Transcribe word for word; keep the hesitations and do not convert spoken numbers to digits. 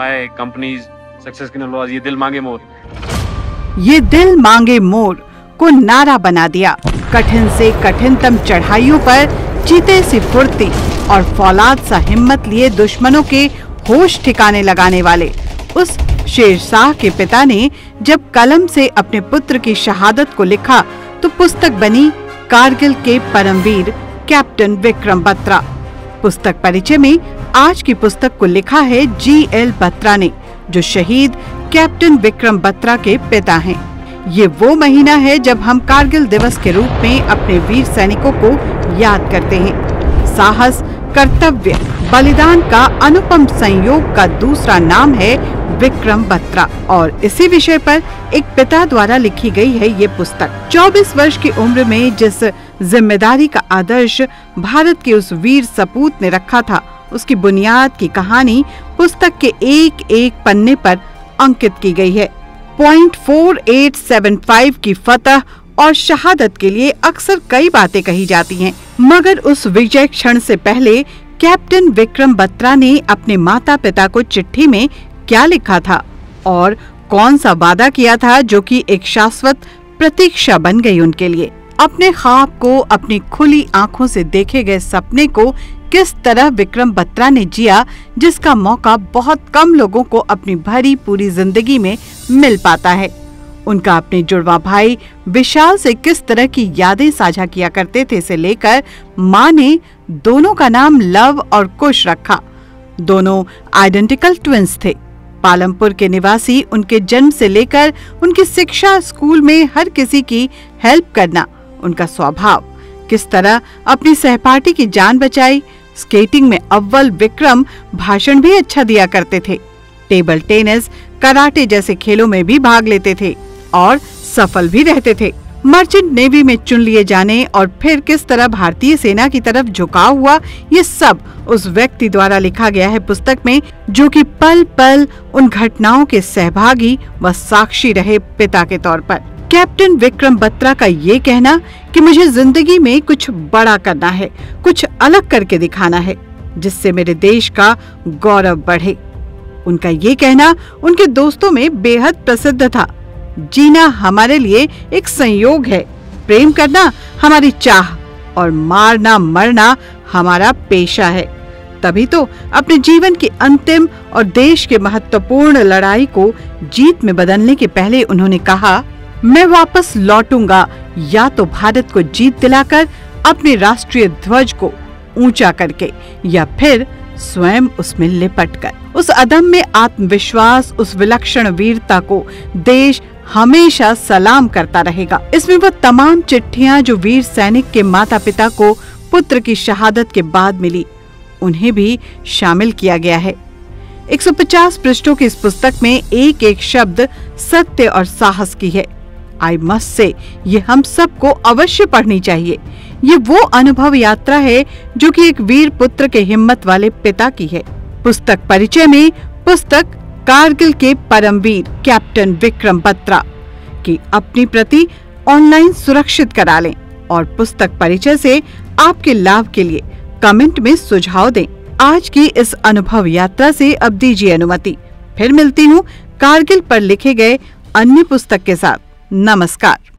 My companies success की नलवाज, ये दिल मांगे मोर, ये दिल मांगे मोर को नारा बना दिया। कठिन से कठिनतम चढ़ाइयों पर जीते से फुर्ती और फौलाद सा हिम्मत लिए दुश्मनों के होश ठिकाने लगाने वाले उस शेरशाह के पिता ने जब कलम से अपने पुत्र की शहादत को लिखा तो पुस्तक बनी कारगिल के परमवीर कैप्टन विक्रम बत्रा। पुस्तक परिचय में आज की पुस्तक को लिखा है जी एल बत्रा ने, जो शहीद कैप्टन विक्रम बत्रा के पिता हैं। ये वो महीना है जब हम कारगिल दिवस के रूप में अपने वीर सैनिकों को याद करते हैं। साहस, कर्तव्य, बलिदान का अनुपम संयोग का दूसरा नाम है विक्रम बत्रा और इसी विषय पर एक पिता द्वारा लिखी गई है ये पुस्तक। चौबीस वर्ष की उम्र में जिस जिम्मेदारी का आदर्श भारत के उस वीर सपूत ने रखा था, उसकी बुनियाद की कहानी पुस्तक के एक एक पन्ने पर अंकित की गई है। Point four eight seven five की फतह और शहादत के लिए अक्सर कई बातें कही जाती हैं, मगर उस विजय क्षण से पहले कैप्टन विक्रम बत्रा ने अपने माता पिता को चिट्ठी में क्या लिखा था और कौन सा वादा किया था जो कि एक शाश्वत प्रतीक्षा बन गई उनके लिए। अपने ख्वाब को, अपनी खुली आंखों से देखे गए सपने को किस तरह विक्रम बत्रा ने जिया, जिसका मौका बहुत कम लोगों को अपनी भरी पूरी जिंदगी में मिल पाता है। उनका अपने जुड़वा भाई विशाल से किस तरह की यादें साझा किया करते थे से लेकर मां ने दोनों का नाम लव और कुश रखा। दोनों आइडेंटिकल ट्विंस थे। पालमपुर के निवासी उनके जन्म से लेकर उनकी शिक्षा, स्कूल में हर किसी की हेल्प करना, उनका स्वभाव, किस तरह अपनी सहपाठी की जान बचाई। स्केटिंग में अव्वल विक्रम भाषण भी अच्छा दिया करते थे। टेबल टेनिस, कराटे जैसे खेलों में भी भाग लेते थे और सफल भी रहते थे। मर्चेंट नेवी में चुन लिए जाने और फिर किस तरह भारतीय सेना की तरफ झुकाव हुआ, ये सब उस व्यक्ति द्वारा लिखा गया है पुस्तक में, जो कि पल पल उन घटनाओं के सहभागी व साक्षी रहे पिता के तौर पर। कैप्टन विक्रम बत्रा का ये कहना कि मुझे जिंदगी में कुछ बड़ा करना है, कुछ अलग करके दिखाना है जिससे मेरे देश का गौरव बढ़े, उनका ये कहना उनके दोस्तों में बेहद प्रसिद्ध था। जीना हमारे लिए एक संयोग है, प्रेम करना हमारी चाह और मारना मरना हमारा पेशा है। तभी तो अपने जीवन के अंतिम और देश के महत्वपूर्ण लड़ाई को जीत में बदलने के पहले उन्होंने कहा, मैं वापस लौटूंगा या तो भारत को जीत दिलाकर, अपने राष्ट्रीय ध्वज को ऊंचा करके, या फिर स्वयं उसमें लिपटकर। उस अदम्य आत्मविश्वास, उस विलक्षण वीरता को देश हमेशा सलाम करता रहेगा। इसमें वो तमाम चिट्ठियां जो वीर सैनिक के माता पिता को पुत्र की शहादत के बाद मिली, उन्हें भी शामिल किया गया है। एक सौ पचास पृष्ठों की इस पुस्तक में एक एक शब्द सत्य और साहस की है। आई मस्ट से ये हम सबको अवश्य पढ़नी चाहिए। ये वो अनुभव यात्रा है जो कि एक वीर पुत्र के हिम्मत वाले पिता की है। पुस्तक परिचय में पुस्तक कारगिल के परमवीर कैप्टन विक्रम बत्रा की अपनी प्रति ऑनलाइन सुरक्षित करा लें और पुस्तक परिचय से आपके लाभ के लिए कमेंट में सुझाव दें। आज की इस अनुभव यात्रा से अब दीजिए अनुमति। फिर मिलती हूँ कारगिल पर लिखे गए अन्य पुस्तक के साथ। नमस्कार।